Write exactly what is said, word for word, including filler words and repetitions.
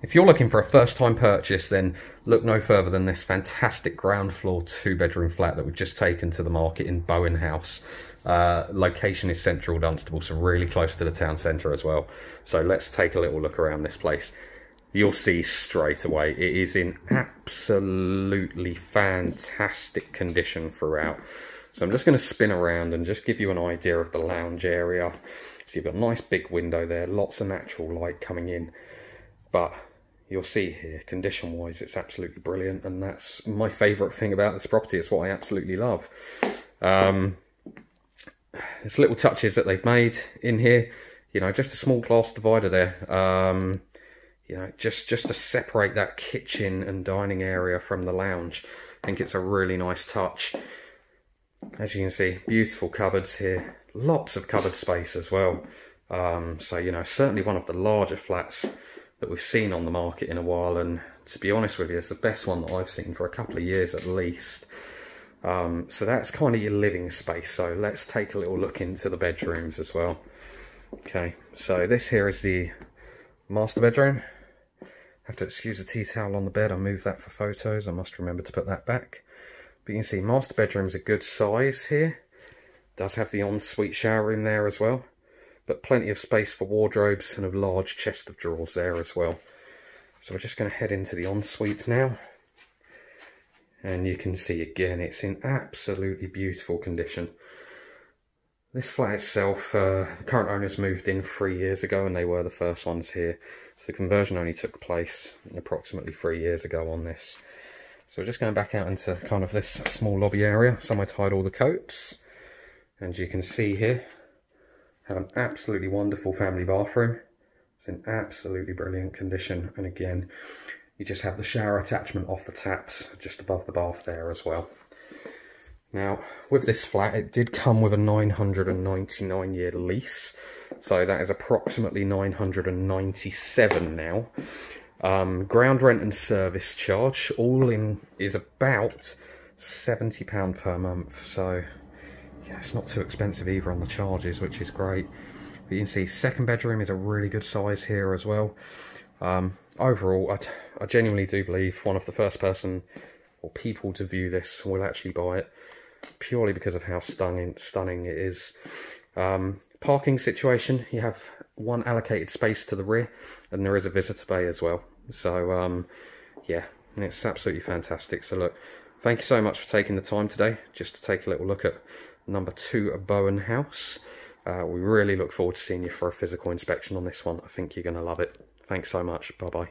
If you're looking for a first-time purchase, then look no further than this fantastic ground floor two-bedroom flat that we've just taken to the market in Bowen House. Uh, location is central Dunstable, so really close to the town centre as well. So let's take a little look around this place. You'll see straight away it is in absolutely fantastic condition throughout. So I'm just going to spin around and just give you an idea of the lounge area. So you've got a nice big window there, lots of natural light coming in. But you'll see here, condition-wise, it's absolutely brilliant. And that's my favourite thing about this property. It's what I absolutely love. Um, there's little touches that they've made in here. You know, just a small glass divider there. Um, you know, just, just to separate that kitchen and dining area from the lounge. I think it's a really nice touch. As you can see, beautiful cupboards here. Lots of cupboard space as well. Um, so, you know, certainly one of the larger flats that we've seen on the market in a while, and to be honest with you, it's the best one that I've seen for a couple of years at least. Um, so that's kind of your living space. So let's take a little look into the bedrooms as well. Okay, so this here is the master bedroom. I have to excuse the tea towel on the bed. I moved that for photos. I must remember to put that back. But you can see master bedroom's a good size here. Does have the ensuite shower room there as well. But plenty of space for wardrobes and a large chest of drawers there as well. So we're just going to head into the ensuite now. And you can see again, it's in absolutely beautiful condition. This flat itself, uh, the current owners moved in three years ago and they were the first ones here. So the conversion only took place approximately three years ago on this. So we're just going back out into kind of this small lobby area. Somewhere to hide all the coats. And you can see here, have an absolutely wonderful family bathroom. It's in absolutely brilliant condition. And again, you just have the shower attachment off the taps just above the bath there as well. Now, with this flat, it did come with a nine hundred ninety-nine year lease. So that is approximately nine hundred ninety-seven now. Um, ground rent and service charge, all in, is about seventy pounds per month. So yeah, it's not too expensive either on the charges, which is great. But you can see second bedroom is a really good size here as well. Um, overall, I, I genuinely do believe one of the first person or people to view this will actually buy it, purely because of how stunning, stunning it is. Um, parking situation, you have one allocated space to the rear and there is a visitor bay as well. So um, yeah, it's absolutely fantastic. So look, thank you so much for taking the time today just to take a little look at number two at Bowen House. Uh, we really look forward to seeing you for a physical inspection on this one. I think you're going to love it. Thanks so much. Bye-bye.